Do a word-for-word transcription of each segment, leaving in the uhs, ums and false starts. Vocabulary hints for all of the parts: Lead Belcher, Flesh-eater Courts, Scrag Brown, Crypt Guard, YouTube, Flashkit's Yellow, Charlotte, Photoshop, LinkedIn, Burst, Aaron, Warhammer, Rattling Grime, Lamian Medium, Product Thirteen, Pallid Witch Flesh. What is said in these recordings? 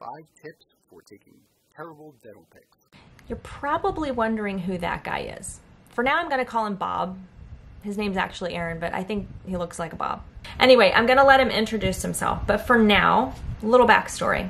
Five tips for taking terrible dental pics. You're probably wondering who that guy is. For now, I'm gonna call him Bob. His name's actually Aaron, but I think he looks like a Bob. Anyway, I'm gonna let him introduce himself, but for now, a little backstory.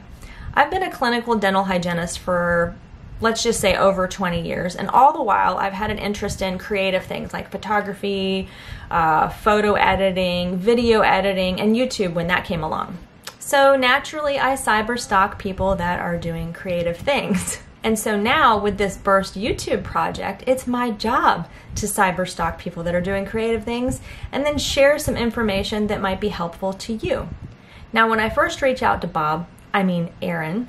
I've been a clinical dental hygienist for, let's just say, over twenty years, and all the while I've had an interest in creative things like photography, uh, photo editing, video editing, and YouTube when that came along. So naturally, I cyberstalk people that are doing creative things. And so now with this Burst YouTube project, it's my job to cyberstalk people that are doing creative things and then share some information that might be helpful to you. Now, when I first reached out to Bob, I mean Aaron,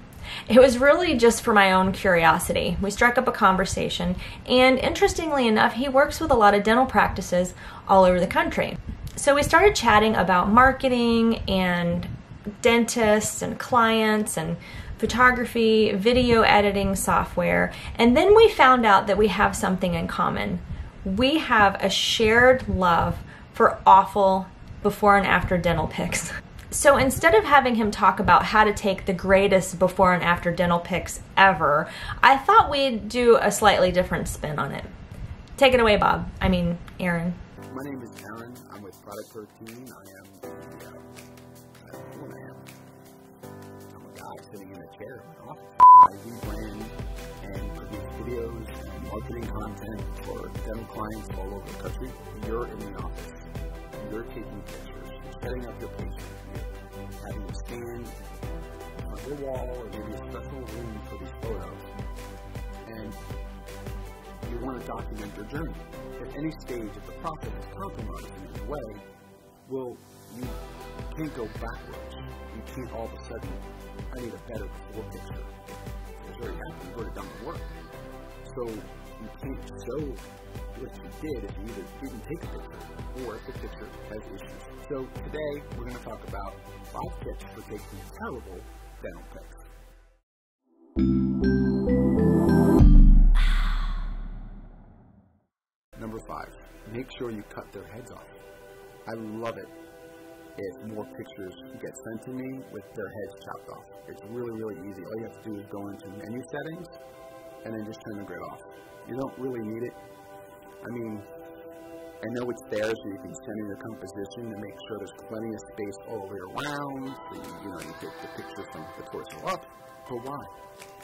it was really just for my own curiosity. We struck up a conversation, and interestingly enough, he works with a lot of dental practices all over the country. So we started chatting about marketing and dentists and clients and photography, video editing software, and then we found out that we have something in common. We have a shared love for awful before and after dental pics. So instead of having him talk about how to take the greatest before and after dental pics ever, I thought we'd do a slightly different spin on it. Take it away, Bob. I mean, Aaron. My name is Aaron. I'm with Product Thirteen. I am sitting in a chair. I do brand and produce videos and marketing content for dental clients all over the country. You're in the office. You're taking pictures, setting up your patient, having a stand on your wall or maybe a special room for these photos. And you want to document your journey. At any stage of the process of compromising in any way, well, you can't go backwards. You can't all of a sudden, I need a better before picture. It's very happy you've already done the work. So you can't show what you did if you either didn't take a picture or if the picture has issues. So today we're going to talk about five tips for taking terrible dental pics. Number five, make sure you cut their heads off. I love it if more pictures get sent to me with their heads chopped off. It's really, really easy. All you have to do is go into menu settings and then just turn the grid off. You don't really need it. I mean, I know it's there so you can center your composition and make sure there's plenty of space all the way around so you, you know, you get the picture from the torso up, but why?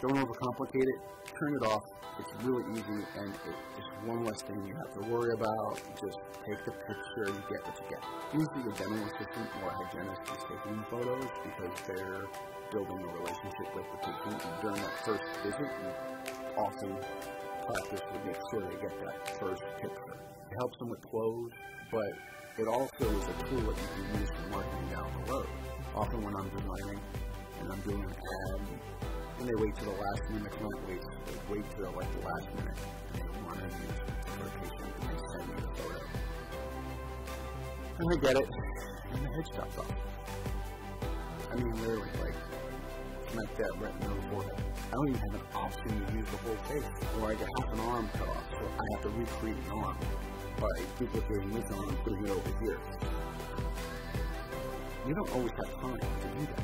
Don't overcomplicate it. Turn it off. It's really easy, and it's just one less thing you have to worry about. Just take the picture, you get what you get. Usually the dental assistant or hygienist is taking photos because they're building a relationship with the patient, and during that first visit, you often practice to make sure they get that first picture. It helps them with clothes, but it also is a tool that you can use for marketing down the road. Often when I'm designing and I'm doing an ad, and they wait till the last minute, the client waits, they wait till like the last minute, and they want to use the location and they send me the photo. And I get it, and the head chopped off. I mean, literally, like, like that retina on the forehead. I don't even have an option to use the whole face, or I get half an arm cut off, so I have to recreate an arm by duplicating this arm and putting it over here. You don't always have time to do that.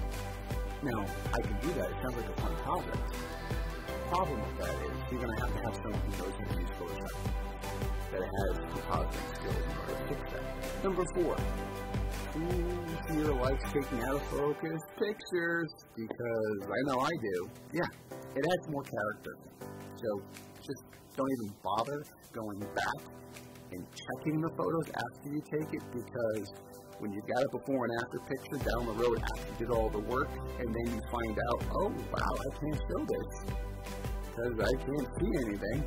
Now, I can do that. It sounds like a fun project. The problem with that is you're going to have to have someone who knows how to use Photoshop, that has compositing skills in order to fix that. Number four, who here likes taking out of focus pictures? Because I know I do. Yeah, it adds more character. So just don't even bother going back and checking the photos after you take it, because when you got a before and after picture down the road after you did all the work, and then you find out, oh wow, I can't show this because I can't see anything.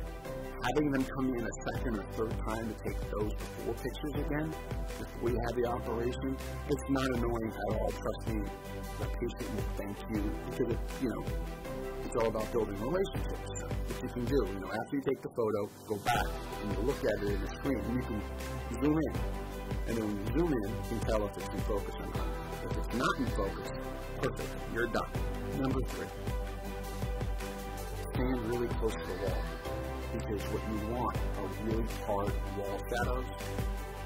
Having them come in a second or third time to take those before pictures again, before you have the operation, it's not annoying at all. Trust me, the patient will thank you, because it, you know, it's all about building relationships. Which you can do, you know, after you take the photo, go back and you look at it in the screen, and you can zoom in. And then when you zoom in, you can tell if it's in focus or not. If it's not in focus, perfect, you're done. Number three, stand really close to the wall, because what you want are really hard wall shadows,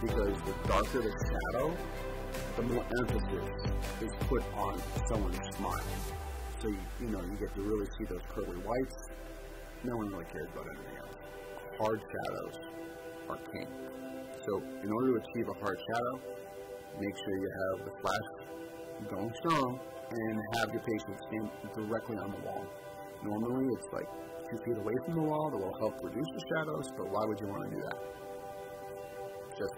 because the darker the shadow, the more emphasis is put on someone's smile. So, you, you know, you get to really see those curly whites. No one really cares about anything else. Hard shadows are king. So, in order to achieve a hard shadow, make sure you have the flash going strong and have your patient stand directly on the wall. Normally, it's like two feet away from the wall that will help reduce the shadows, but why would you want to do that? Just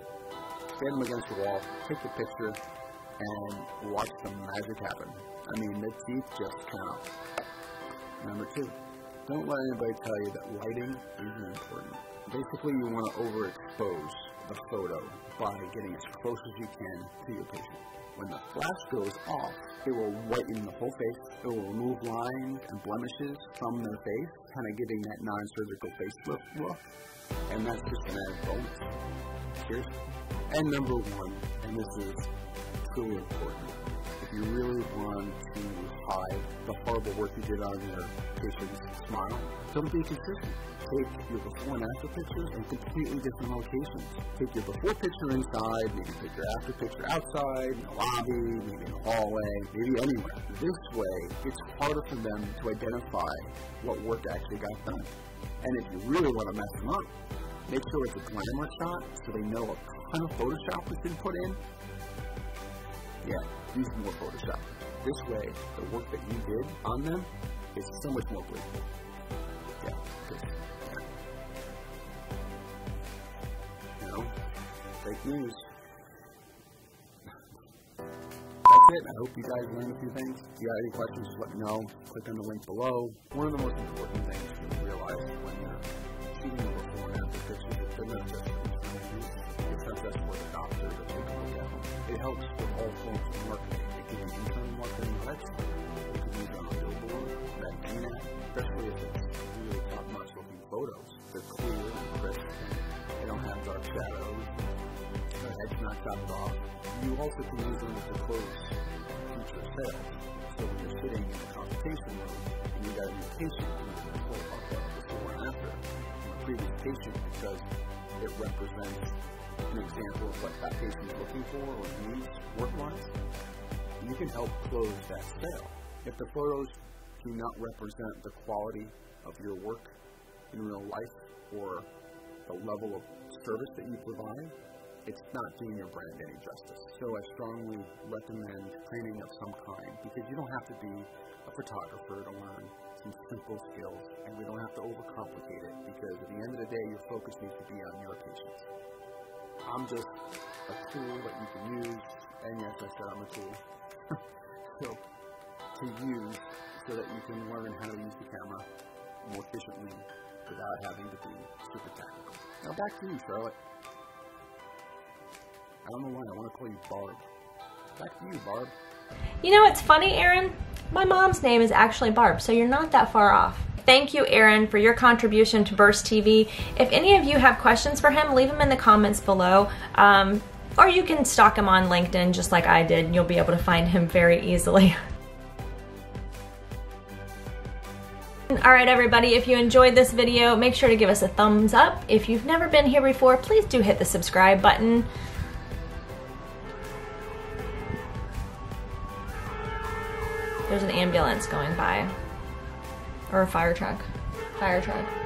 stand them against the wall, take the picture, and watch the magic happen. I mean, the teeth just count. Number two, don't let anybody tell you that lighting isn't important. Basically, you want to overexpose the photo by getting as close as you can to your patient. When the flash goes off, it will whiten the whole face. It will remove lines and blemishes from their face, kind of giving that non-surgical facelift look. And that's just an added bonus. Cheers. And number one, and this is truly important. If you really want to hide the horrible work you did on your patient's smile, don't be consistent. Take your before and after pictures in completely different locations. Take your before picture inside, maybe take your after picture outside, in the lobby, maybe in the hallway, maybe anywhere. This way, it's harder for them to identify what work actually got done. And if you really want to mess them up, make sure it's a glamour shot so they know a ton of Photoshop has been put in. Yeah, use more Photoshop. This way, the work that you did on them is so much more believable. Yeah, good. You know, fake news. That's it. I hope you guys learned a few things. If you got any questions, just let me know. Click on the link below. One of the most important things you realize when you're shooting a before and after picture is they're not just for you. It's not just for the doctor to take a look at them. It helps with all forms of marketing. It can be internal marketing or external. It can be done on billboard, that internet, especially if it's really top-notch looking photos. They're clear and crisp. They don't have dark shadows. Their head's not chopped off. You also can use them to close future sales. So when you're sitting in the consultation room and you got a new patient, you can pull up the before and after from a previous patient because it represents an example of what that patient is looking for or needs work-wise, you can help close that sale. If the photos do not represent the quality of your work in real life or the level of service that you provide, it's not doing your brand any justice. So I strongly recommend training of some kind because you don't have to be a photographer to learn some simple skills, and we don't have to overcomplicate it because at the end of the day, your focus needs to be on your patients. I'm just a tool that you can use, and yes, I said I'm a tool, so to use so that you can learn how to use the camera more efficiently without having to be super tactical. Now back to you, Charlotte. I don't know why I want to call you Barb. Back to you, Barb. You know what's funny, Aaron? My mom's name is actually Barb, so you're not that far off. Thank you, Aaron, for your contribution to Burst T V. If any of you have questions for him, leave them in the comments below. Um, or you can stalk him on LinkedIn just like I did, and you'll be able to find him very easily. All right, everybody, if you enjoyed this video, make sure to give us a thumbs up. If you've never been here before, please do hit the subscribe button. There's an ambulance going by. Or a fire truck. Fire truck.